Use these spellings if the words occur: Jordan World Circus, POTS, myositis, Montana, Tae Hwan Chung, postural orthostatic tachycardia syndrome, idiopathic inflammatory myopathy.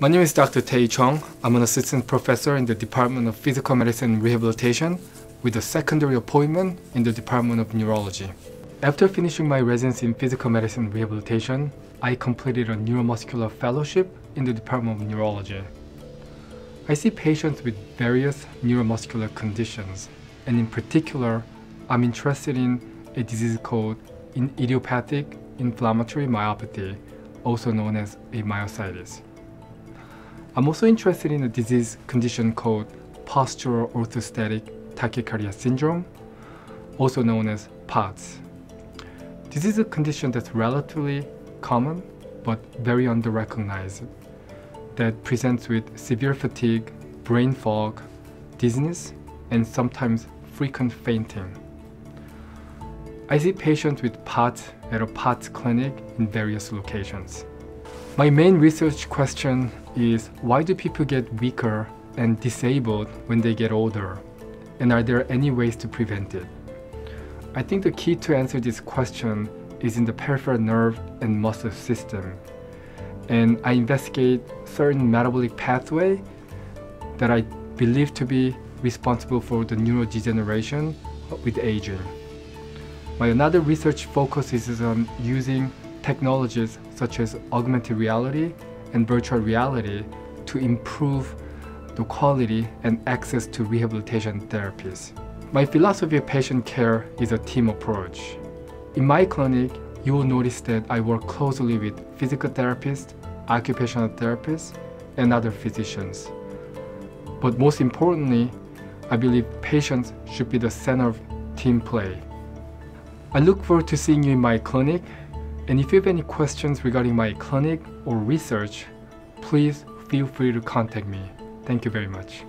My name is Dr. Tae Chung. I'm an assistant professor in the Department of Physical Medicine and Rehabilitation with a secondary appointment in the Department of Neurology. After finishing my residency in Physical Medicine and Rehabilitation, I completed a neuromuscular fellowship in the Department of Neurology. I see patients with various neuromuscular conditions, and in particular, I'm interested in a disease called idiopathic inflammatory myopathy, also known as a myositis. I'm also interested in a disease condition called postural orthostatic tachycardia syndrome, also known as POTS. This is a condition that's relatively common but very underrecognized, that presents with severe fatigue, brain fog, dizziness, and sometimes frequent fainting. I see patients with POTS at a POTS clinic in various locations. My main research question is, why do people get weaker and disabled when they get older? And are there any ways to prevent it? I think the key to answer this question is in the peripheral nerve and muscle system. And I investigate certain metabolic pathways that I believe to be responsible for the neurodegeneration with aging. My another research focus is on using technologies such as augmented reality and virtual reality to improve the quality and access to rehabilitation therapies. My philosophy of patient care is a team approach. In my clinic, you will notice that I work closely with physical therapists, occupational therapists, and other physicians. But most importantly, I believe patients should be the center of team play. I look forward to seeing you in my clinic, and if you have any questions regarding my clinic or research, please feel free to contact me. Thank you very much.